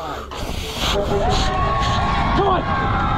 Come on!